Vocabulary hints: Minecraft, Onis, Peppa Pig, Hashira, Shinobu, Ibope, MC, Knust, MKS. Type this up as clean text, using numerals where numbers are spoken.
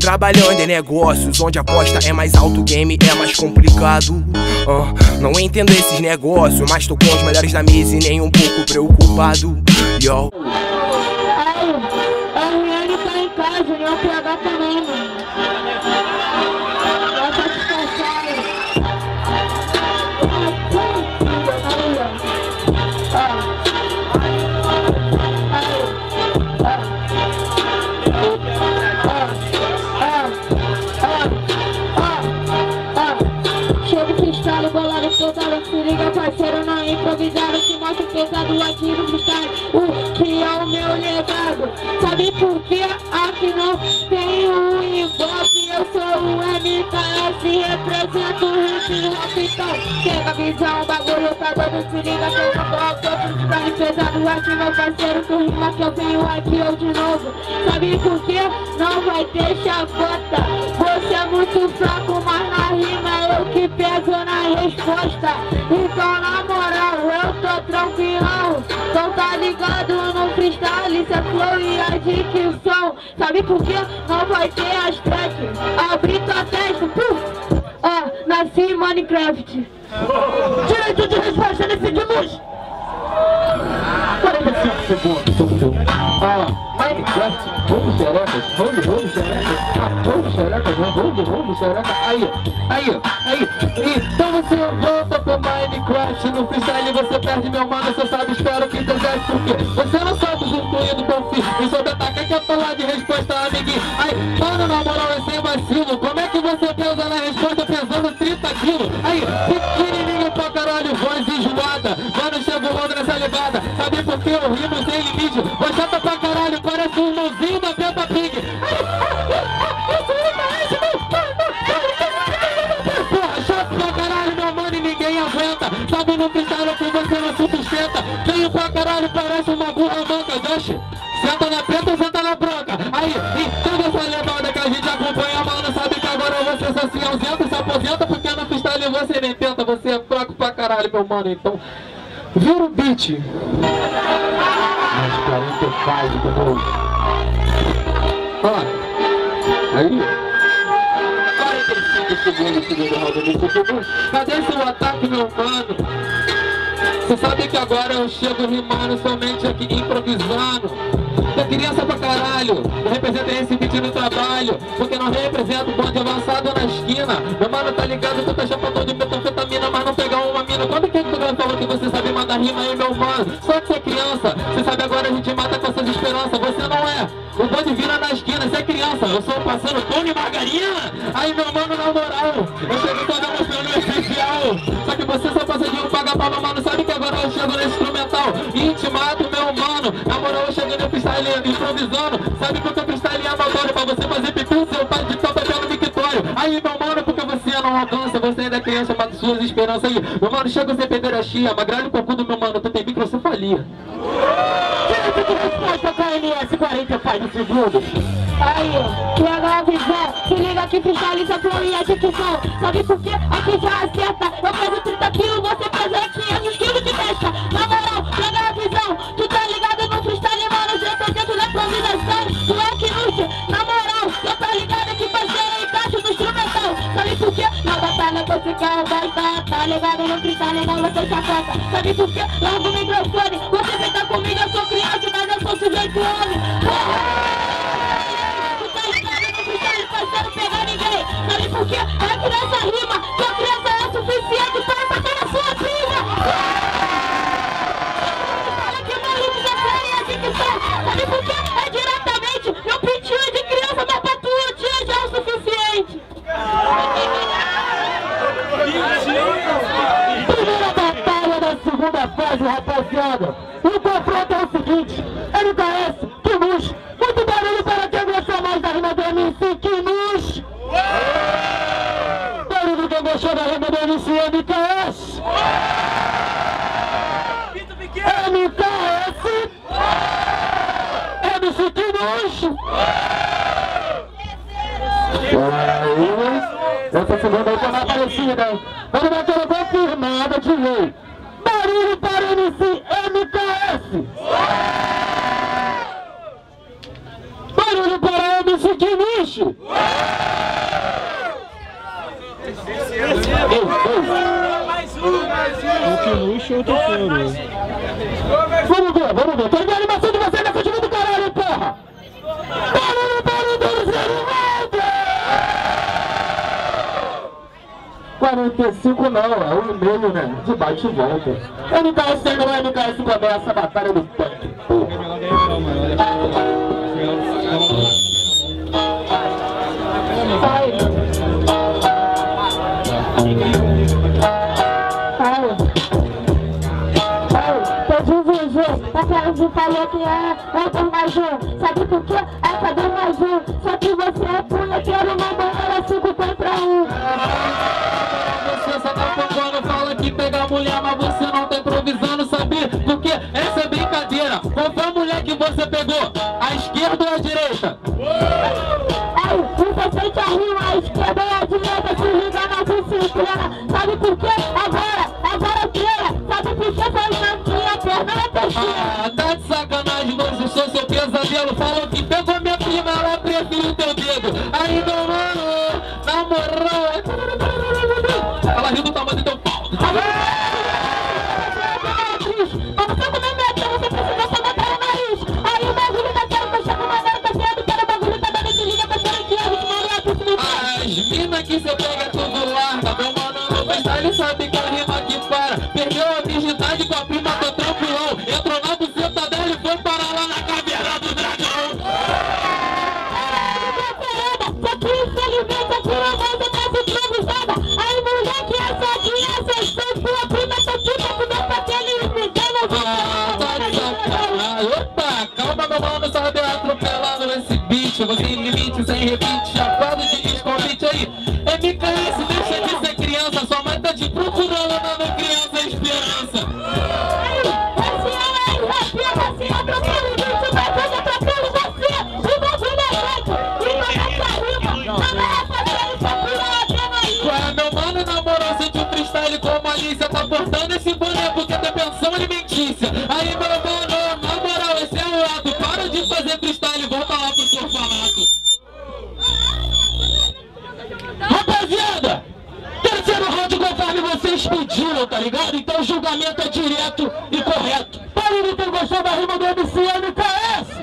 Trabalhando em negócios onde a aposta é mais alto, o game é mais complicado. Não entendo esses negócios, mas tô com os melhores da mesa e nem um pouco preocupado. Yo. A Riane tá em casa e o PH também, mano. Bota de passagem. Chega o cristal, o bolado estourado. Se liga, parceiro, não improvisaram. Se mostra pesado aqui no cristal. Que é o meu legado. Sabe por que? Afinal, tenho um Ibope. Eu sou o MKS e represento o hip hop. Então, chega a visão, o bagulho tá doido. Se liga, eu não volto. Eu tô pesado aqui, meu parceiro. Tu rima que eu tenho aqui, eu de novo. Sabe por que? Não vai ter chacota. Você é muito fraco, mas na rima eu que pego na resposta. Então, na moral, eu tô tranquilão. Então tá ligado no freestyle, isso é flow e a dicção. Sabe por que? Não vai ter as tracks. Abri tua testa, puf! Nasci em Minecraft. Direito de resposta nesse de luz! 45 segundos. Minecraft, vamos xerecas, vamos xerecas, vamos xerecas, vamos xerecas, aí. Então você volta pro Minecraft, no freestyle você perde, meu mano, você sabe, espero que entendesse por quê. Você não sabe os incluídos do confio, e sobre ataque que eu tô lá de resposta, amiguinho. Aí, mano, na moral, é sem vacilo, como é que você pesa na resposta pesando 30 quilos? Aí, pequenininho pra caralho, voz enjoada, mano, chega o longo nessa ligada, sabe por que eu rimo sem limite, você tá pra caralho, parece um novinho da Peppa Pig. Porra, chato pra caralho, meu mano, e ninguém aguenta. Sabe no freestyle que você não sustenta. Veio pra caralho, parece uma burra manca. Oxe, senta na preta ou senta na branca. Aí, entenda essa levada que a gente acompanha, mano. Sabe que agora você só se ausenta, se aposenta, porque no freestyle você nem tenta. Você é fraco pra caralho, meu mano, então vira o beat. Faz, aí 45 segundos, segundo roda do futebol. Cadê seu ataque, meu mano? Você sabe que agora eu chego rimando, somente aqui improvisando. Eu criança pra caralho, eu represento esse beat no trabalho, porque não represento bonde avançado na esquina. Meu mano tá ligado, tu tá chapador de metanfetamina, mas não pegar uma mina. Quando que tu falou que você sabe mandar rima aí, meu mano? Só que você é criança, você sabe agora a gente mata com essas esperanças. Você não é, o bonde vira na esquina, você é criança. Eu sou passando pão de margarina. Aí meu mano, na moral, eu chego toda mostrando o essencial. Só que você só passa de um paga pra meu mano, sabe que agora eu chego no instrumental. E te mato, meu mano, na moral eu chego no freestyle improvisando. Sabe porque o freestyle é maldade, pra você fazer picu, seu pai de topa pelo Victório. Aí meu mano, porque você não alcança, você ainda é criança, mata suas esperanças. Aí meu mano, chega sem perder a chia, magralho o cocudo, meu mano, tu tem microcefalia. Direito de resposta pra MS, 45 segundos. Aí, pega a visão, se liga que freestyle é flow e a dicção. Sabe por quê? Aqui já acerta, eu peso 30 quilos, você pesa 500 quilos de testa. Na moral, pega a visão, tu tá ligado no freestyle, mano, já tá dentro da improvisação. Tu é Knust, na moral, já tá ligado que fazer encaixe no instrumental. Sabe por quê? Na batalha tô ficando baita, tá ligado no freestyle, não você chacota. Sabe por quê? Larga o microfone, você vem tá comigo, eu sou criança, mas eu sou sujeito homem. Sabe por quê? A criança rima, que a criança é suficiente para matar a sua vida. Fala que o maluco já foi a dicção. Sabe por quê? É diretamente meu pitinho de criança, mas pra tua tia já é o suficiente. Primeira batalha da segunda fase, rapaziada. O confronto é o seguinte: MKS, Knust. Muito barulho para quem gosta mais da rima do MC, Knust. Gostou da rima do MC MKS? MC Knust! Aí, essa segunda tá na parecida, hein? Vamos dar aquela confirmada de rei. Barulho para o MC MKS! Barulho para o MC do lixo! Mais um! O lixo é o terceiro. Vamos ver! Tô vendo a animação de vocês na fugida do caralho, porra! Parando, 45 não, é um e-mail, né? De bate e volta. MKS ainda não é MKS, começa a batalha do punk, porra! Ele falou que é do mais um, sabe por quê? É do mais um, só que você é punheteiro, na banheira 5 contra 1. Você só tá focando, fala que pega a mulher, mas você não tá improvisando, sabe? Porque essa é brincadeira, qual foi a mulher que você pegou? A esquerda ou a direita? Ei, você sente a rima, a esquerda ou a direita, se liga na disciplina, sabe por quê? Agora treina, sabe por quê? Ah, tá de sacanagem, você sou seu pesadelo. Falou que pegou minha prima, ela preferiu teu dedo. Aí, meu mano, na moral, ela riu do tamanho do teu pau. As minas que você pega tudo larga, meu mano, não pensa, ele sabe que a rima que para. Perdeu a virgindade com a prima, tô tranquilão. Entrou na buceta dela e foi parar lá na caverna do dragão. Só que infelizmente a tua voz é mais improvisada. Aí mulher que essa aqui acessou sua prima, sua puta, fudeu pra aquele mudando. Ah, tá de sacanagem. Opa, calma meu mano, sabe atropelado nesse bicho. Você em limite, sem repite, chapado de desconvite aí. MKS, deixa de ser criança, sua mãe tá te procurando, dando criança esperança. Como a Alicia tá portando esse boneco que é da pensão alimentícia. Aí, meu mano, na moral, esse é o ato. Para de fazer freestyle e volta lá pro seu falato. Rapaziada, terceiro round conforme vocês pediram, tá ligado? Então o julgamento é direto e correto. Para não ter gostado da rima do MC MKS.